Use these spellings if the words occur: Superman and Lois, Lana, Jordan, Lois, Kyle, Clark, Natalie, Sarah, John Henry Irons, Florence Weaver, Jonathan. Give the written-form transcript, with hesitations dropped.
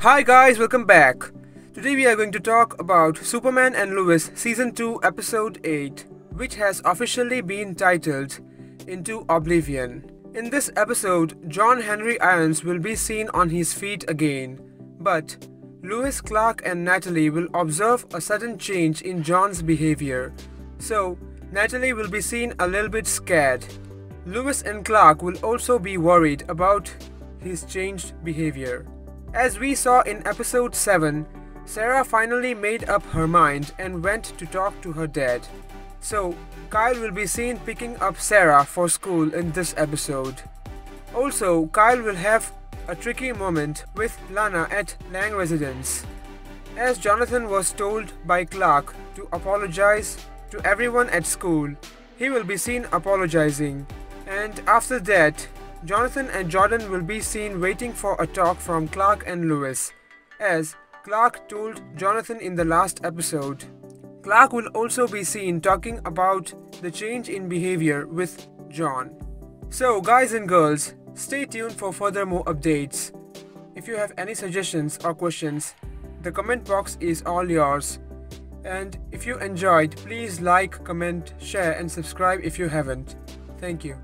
Hi guys, welcome back. Today we are going to talk about Superman and Lois Season 2 Episode 8, which has officially been titled Into Oblivion. In this episode, John Henry Irons will be seen on his feet again, but Lois, Clark and Natalie will observe a sudden change in John's behavior. So, Natalie will be seen a little bit scared. Lois and Clark will also be worried about his changed behavior. As we saw in episode 7, Sarah finally made up her mind and went to talk to her dad. So, Kyle will be seen picking up Sarah for school in this episode. Also, Kyle will have a tricky moment with Lana at Lang residence, as Jonathan was told by Clark to apologize to everyone at school. He will be seen apologizing, and after that, Jonathan and Jordan will be seen waiting for a talk from Clark and Lois, as Clark told Jonathan in the last episode. Clark will also be seen talking about the change in behavior with John. So guys and girls, stay tuned for further more updates. If you have any suggestions or questions, the comment box is all yours. And if you enjoyed, please like, comment, share and subscribe if you haven't. Thank you.